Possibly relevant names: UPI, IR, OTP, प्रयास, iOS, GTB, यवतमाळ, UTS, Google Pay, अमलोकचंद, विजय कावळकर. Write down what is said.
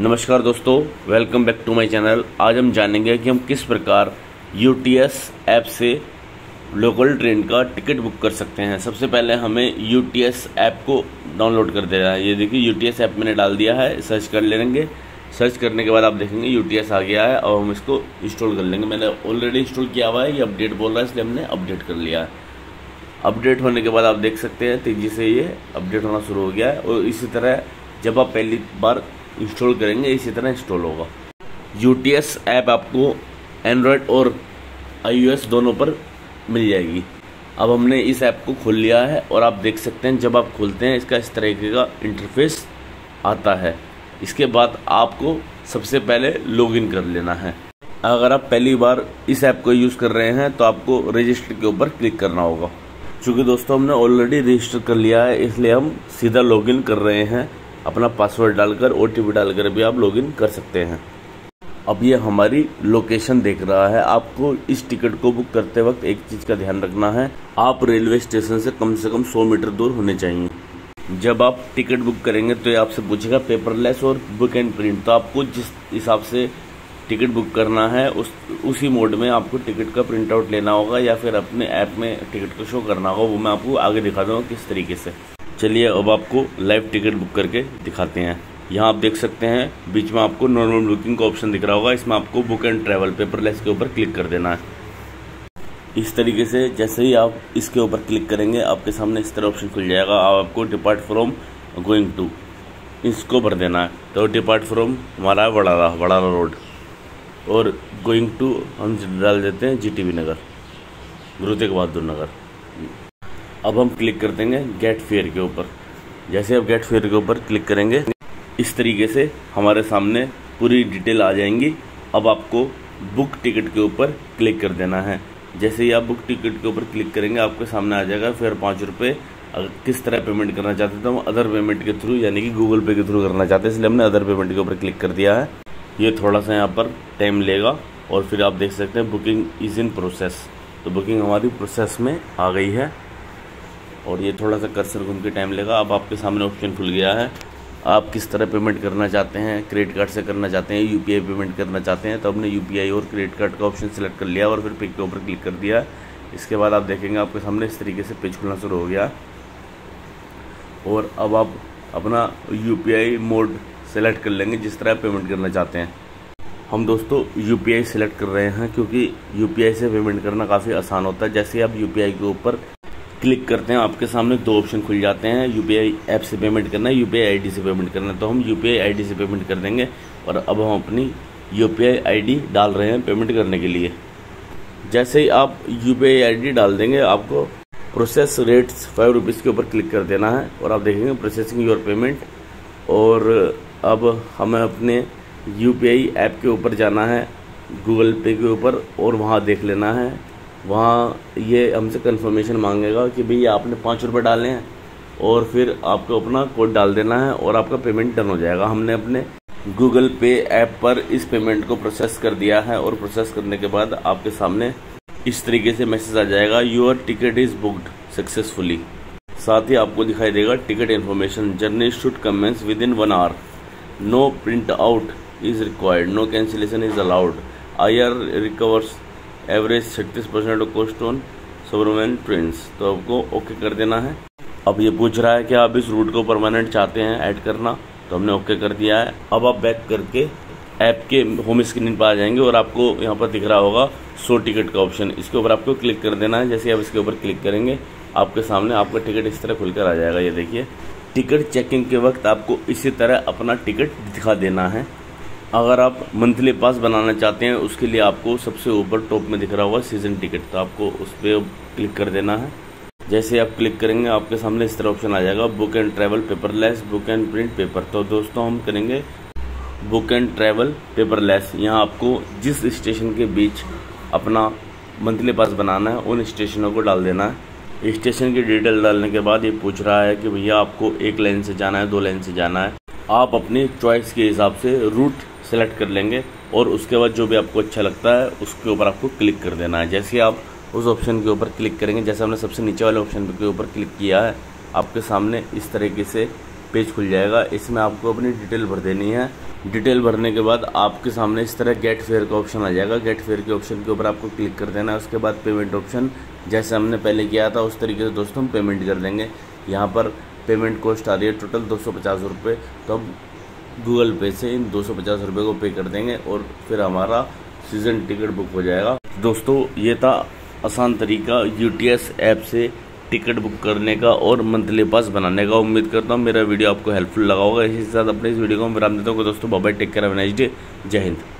नमस्कार दोस्तों, welcome back to my channel. आज हम जानेंगे कि हम किस प्रकार UTS ऐप से लोकल ट्रेन का टिकट बुक कर सकते हैं। सबसे पहले हमें UTS ऐप को डाउनलोड कर देना है। ये देखिए UTS ऐप मैंने डाल दिया है, सर्च कर लेंगे। सर्च करने के बाद आप देखेंगे UTS आ गया है और हम इसको इंस्टॉल कर लेंगे। मैंने ऑलरेडी इंस्टॉल किया हुआ है, ये अपडेट बोल रहा है इसलिए हमने अपडेट कर लिया है। अपडेट होने के बाद आप देख सकते हैं तेज़ी से ये अपडेट होना शुरू हो गया है और इसी तरह जब आप पहली बार इंस्टॉल करेंगे इसी तरह इंस्टॉल होगा। UTS ऐप आपको एंड्रॉयड और iOS दोनों पर मिल जाएगी। अब हमने इस ऐप को खोल लिया है और आप देख सकते हैं जब आप खोलते हैं इसका इस तरीके का इंटरफेस आता है। इसके बाद आपको सबसे पहले लॉगिन कर लेना है। अगर आप पहली बार इस ऐप को यूज़ कर रहे हैं तो आपको रजिस्टर के ऊपर क्लिक करना होगा। चूँकि दोस्तों हमने ऑलरेडी रजिस्टर कर लिया है इसलिए हम सीधा लॉगिन कर रहे हैं। अपना पासवर्ड डालकर OTP डालकर भी आप लॉगिन कर सकते हैं। अब ये हमारी लोकेशन देख रहा है। आपको इस टिकट को बुक करते वक्त एक चीज़ का ध्यान रखना है, आप रेलवे स्टेशन से कम 100 मीटर दूर होने चाहिए। जब आप टिकट बुक करेंगे तो ये आपसे पूछेगा पेपरलेस और बुक एंड प्रिंट, तो आपको जिस हिसाब से टिकट बुक करना है उसी मोड में आपको टिकट का प्रिंट आउट लेना होगा या फिर अपने ऐप में टिकट को शो करना होगा। वो मैं आपको आगे दिखा दूँगा किस तरीके से। चलिए अब आपको लाइव टिकट बुक करके दिखाते हैं। यहाँ आप देख सकते हैं बीच में आपको नॉर्मल बुकिंग का ऑप्शन दिख रहा होगा, इसमें आपको बुक एंड ट्रैवल पेपरलेस के ऊपर क्लिक कर देना है। इस तरीके से जैसे ही आप इसके ऊपर क्लिक करेंगे आपके सामने इस तरह ऑप्शन खुल जाएगा। आपको डिपार्ट फ्रॉम गोइंग टू इसको भर देना है। तो डिपार्ट फ्रॉम हमारा है वड़ाला रोड और गोइंग टू हम डाल देते हैं GTB नगर, गुरु तेग बहादुर नगर। अब हम क्लिक कर देंगे गेट फेयर के ऊपर। जैसे आप गेट फेयर के ऊपर क्लिक करेंगे इस तरीके से हमारे सामने पूरी डिटेल आ जाएंगी। अब आपको बुक टिकट के ऊपर क्लिक कर देना है। जैसे ही आप बुक टिकट के ऊपर क्लिक करेंगे आपके सामने आ जाएगा फिर 5 रुपये। अगर किस तरह पेमेंट करना चाहते हैं तो हम अदर पेमेंट के थ्रू यानी कि गूगल पे के थ्रू करना चाहते हैं, इसलिए हमने अदर पेमेंट के ऊपर क्लिक कर दिया है। ये थोड़ा सा यहाँ पर टाइम लेगा और फिर आप देख सकते हैं बुकिंग इज़ इन प्रोसेस, तो बुकिंग हमारी प्रोसेस में आ गई है और ये थोड़ा सा कर्सर घूम के टाइम लेगा। अब आपके सामने ऑप्शन खुल गया है, आप किस तरह पेमेंट करना चाहते हैं, क्रेडिट कार्ड से करना चाहते हैं, UPI पेमेंट करना चाहते हैं। तो हमने UPI और क्रेडिट कार्ड का ऑप्शन सिलेक्ट कर लिया और फिर पिक के ऊपर क्लिक कर दिया। इसके बाद आप देखेंगे आपके सामने इस तरीके से पेज खुलना शुरू हो गया और अब आप अपना UPI मोड सेलेक्ट कर लेंगे जिस तरह पेमेंट करना चाहते हैं। हम दोस्तों UPI सेलेक्ट कर रहे हैं क्योंकि UPI से पेमेंट करना काफ़ी आसान होता है। जैसे आप UPI के ऊपर क्लिक करते हैं आपके सामने 2 ऑप्शन खुल जाते हैं, UPI ऐप से पेमेंट करना है, UPI ID से पेमेंट करना है। तो हम UPI ID से पेमेंट कर देंगे और अब हम अपनी UPI ID डाल रहे हैं पेमेंट करने के लिए। जैसे ही आप UPI ID डाल देंगे आपको प्रोसेस रेट्स 5 रुपीज़ के ऊपर क्लिक कर देना है और आप देखेंगे प्रोसेसिंग योर पेमेंट। और अब हमें अपने UPI ऐप के ऊपर जाना है गूगल पे के ऊपर और वहाँ देख लेना है। वहाँ ये हमसे कंफर्मेशन मांगेगा कि भैया आपने 5 रुपये डाले हैं और फिर आपको अपना कोड डाल देना है और आपका पेमेंट डन हो जाएगा। हमने अपने गूगल पे ऐप पर इस पेमेंट को प्रोसेस कर दिया है और प्रोसेस करने के बाद आपके सामने इस तरीके से मैसेज आ जाएगा your ticket is booked successfully. साथ ही आपको दिखाई देगा ticket information journey should commence within 1 hour, no print out is required, no cancellation is allowed, IR recovers average 36% cost on suburban trains. तो आपको ओके कर देना है। अब ये पूछ रहा है कि आप इस रूट को परमानेंट चाहते हैं ऐड करना, तो हमने ओके कर दिया है। अब आप बैक करके ऐप के होम स्क्रीन पर आ जाएंगे और आपको यहाँ पर दिख रहा होगा शो टिकट का ऑप्शन, इसके ऊपर आपको क्लिक कर देना है। जैसे आप इसके ऊपर क्लिक करेंगे आपके सामने आपका टिकट इस तरह खुलकर आ जाएगा। ये देखिए टिकट चेकिंग के वक्त आपको इसी तरह अपना टिकट दिखा देना है। अगर आप मंथली पास बनाना चाहते हैं उसके लिए आपको सबसे ऊपर टॉप में दिख रहा होगा सीज़न टिकट, तो आपको उस पर क्लिक कर देना है। जैसे आप क्लिक करेंगे आपके सामने इस तरह ऑप्शन आ जाएगा book and travel paperless, book and print paper. तो दोस्तों हम करेंगे बुक एंड ट्रैवल पेपरलेस। यहाँ आपको जिस स्टेशन के बीच अपना मंथली पास बनाना है उन स्टेशनों को डाल देना है। स्टेशन की डिटेल डालने के बाद ये पूछ रहा है कि भैया आपको 1 लेन से जाना है, 2 लेन से जाना है। आप अपनी चॉइस के हिसाब से रूट सेलेक्ट कर लेंगे और उसके बाद जो भी आपको अच्छा लगता है उसके ऊपर आपको क्लिक कर देना है। जैसे आप उस ऑप्शन के ऊपर क्लिक करेंगे, जैसे हमने सबसे नीचे वाले ऑप्शन के ऊपर क्लिक किया है, आपके सामने इस तरीके से पेज खुल जाएगा। इसमें आपको अपनी डिटेल भर देनी है डिटेल भरने के बाद आपके सामने इस तरह गेट फेयर का ऑप्शन आ जाएगा। गेट फेयर के ऑप्शन के ऊपर आपको क्लिक कर देना है। उसके बाद पेमेंट ऑप्शन जैसे हमने पहले किया था उस तरीके से दोस्तों हम पेमेंट कर देंगे। यहाँ पर पेमेंट कॉस्ट आ रही है टोटल 250 रुपये, तो अब गूगल पे से इन 250 रुपये को पे कर देंगे और फिर हमारा सीज़न टिकट बुक हो जाएगा। दोस्तों ये था आसान तरीका यूटीएस ऐप से टिकट बुक करने का और मंथली पास बनाने का। उम्मीद करता हूँ मेरा वीडियो आपको हेल्पफुल लगा होगा। इसी के साथ अपने इस वीडियो को हम विराम देता हूँ दोस्तों। Bye bye, take care, have a nice day, जय हिंद।